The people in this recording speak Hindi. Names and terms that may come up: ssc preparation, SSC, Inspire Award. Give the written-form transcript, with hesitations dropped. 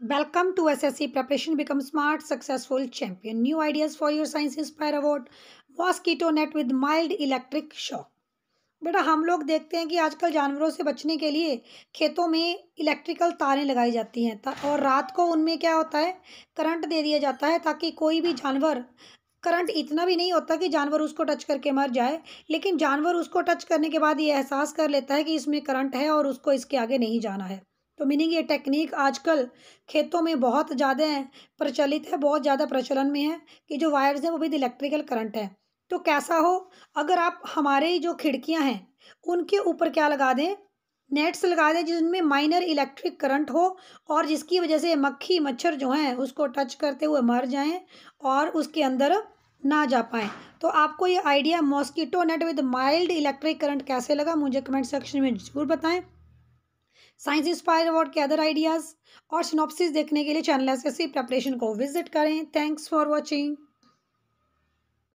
Welcome to SSC Preparation Become Smart Successful Champion. New ideas for your Science Inspire Award. Mosquito net with mild electric shock. बेटा हम लोग देखते हैं कि आजकल जानवरों से बचने के लिए खेतों में इलेक्ट्रिकल तारें लगाई जाती हैं और रात को उनमें क्या होता है, करंट दे दिया जाता है ताकि कोई भी जानवर, करंट इतना भी नहीं होता कि जानवर उसको टच करके मर जाए, लेकिन जानवर उसको टच करने के बाद ये एहसास कर लेता है कि इसमें करंट है और उसको इसके आगे नहीं जाना है. तो मीनिंग ये टेक्निक आजकल खेतों में बहुत ज़्यादा प्रचलित है, बहुत ज़्यादा प्रचलन में है कि जो वायर्स हैं वो भी इलेक्ट्रिकल करंट है. तो कैसा हो अगर आप हमारे जो खिड़कियां हैं उनके ऊपर क्या लगा दें, नेट्स लगा दें जिनमें माइनर इलेक्ट्रिक करंट हो और जिसकी वजह से मक्खी मच्छर जो हैं उसको टच करते हुए मर जाएं और उसके अंदर ना जा पाएँ. तो आपको ये idea mosquito net with mild electric current कैसे लगा मुझे कमेंट सेक्शन में ज़रूर बताएं. साइंस इंस्पायर अवार्ड के अदर आइडियाज़ और सिनॉप्सिस देखने के लिए चैनल एसएससी प्रिपरेशन को विजिट करें. Thanks for watching.